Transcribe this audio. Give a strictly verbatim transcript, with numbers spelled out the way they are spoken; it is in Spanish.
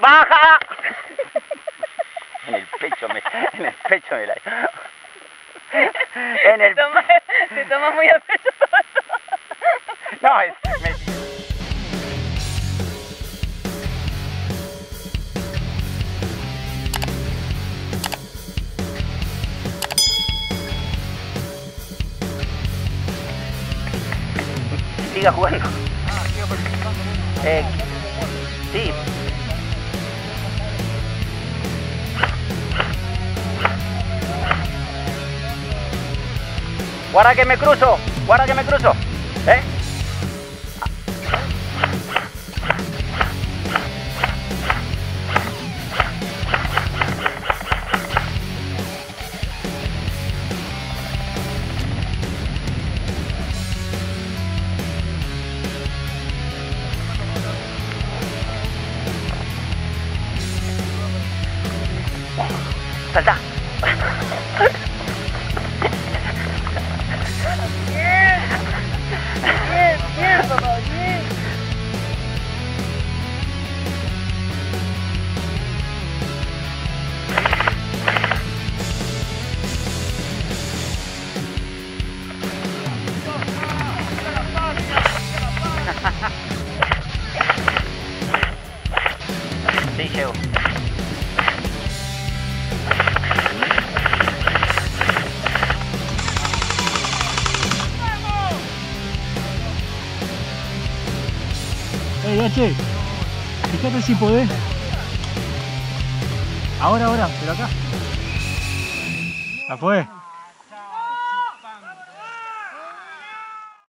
baja. En el pecho me, en el pecho me la. En el. Te tomas, te tomas muy a pecho. No, es. Me... Siga jugando. Ah, sigo participando. Eh, sí. Guarda que me cruzo, guarda que me cruzo. ¿Eh? Salta. Bien, bien, bien, papá, bien. Sí, llego. Ey, H, fíjate si podés. Ahora, ahora, pero acá. ¿La fue?